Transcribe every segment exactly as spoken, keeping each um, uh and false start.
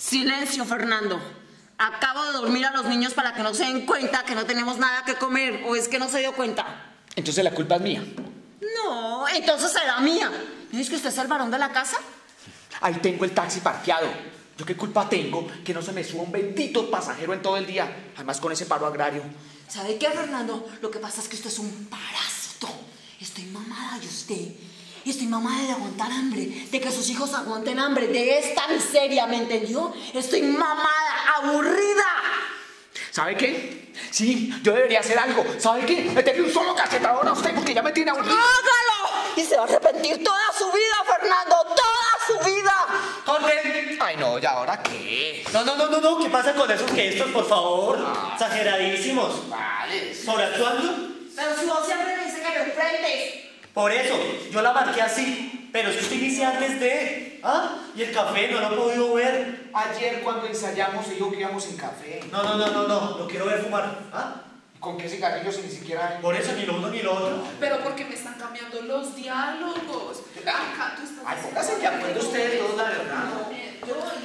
Silencio, Fernando. Acabo de dormir a los niños para que no se den cuenta que no tenemos nada que comer. ¿O es que no se dio cuenta? Entonces la culpa es mía. No, entonces será mía. ¿No es que usted es el varón de la casa? Ahí tengo el taxi parqueado. ¿Yo qué culpa tengo que no se me suba un bendito pasajero en todo el día? Además con ese paro agrario. ¿Sabe qué, Fernando? Lo que pasa es que usted es un parásito. Estoy mamada de usted. Estoy mamada de aguantar hambre, de que sus hijos aguanten hambre, de esta miseria, ¿me entendió? Estoy mamada, aburrida. ¿Sabe qué? Sí, yo debería hacer algo. ¿Sabe qué? Meterle un solo cachetador a usted porque ya me tiene aburrida. ¡Hágalo! Y se va a arrepentir toda su vida, Fernando, toda su vida. ¡Orden! Ay, no, ¿y ahora qué? No, no, no, no, no. ¿Qué pasa con esos gestos, por favor? Ah. Exageradísimos. Vale. ¿Sobreactuando? Pero su voz siempre me dice que me enfrentes. Por eso, yo la marqué así, pero es que usted dice antes de... ¿Ah? Y el café no lo he podido ver. Ayer cuando ensayamos se dijo que íbamos en café. No, no, no, no, no, lo quiero ver fumar. ¿Ah? ¿Con qué cigarrillos si ni siquiera...? Por eso, ni lo uno ni lo otro. Pero porque me están cambiando los diálogos. Acá tú estás... Ay, póngase de acuerdo ustedes dos, la verdad.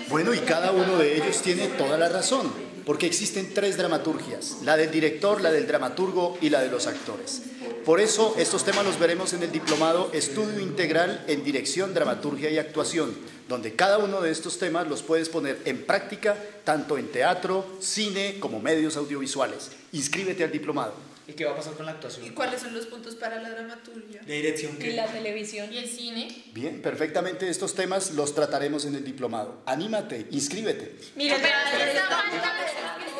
Bueno, y cada uno de ellos tiene toda la razón, porque existen tres dramaturgias, la del director, la del dramaturgo y la de los actores. Por eso, estos temas los veremos en el diplomado Estudio Integral en Dirección, Dramaturgia y Actuación, donde cada uno de estos temas los puedes poner en práctica, tanto en teatro, cine, como medios audiovisuales. Inscríbete al diplomado. ¿Y qué va a pasar con la actuación? ¿Y cuáles son los puntos para la dramaturgia? ¿La dirección qué? ¿Y la televisión y el cine? Bien, perfectamente estos temas los trataremos en el diplomado. Anímate, inscríbete. Mira, pero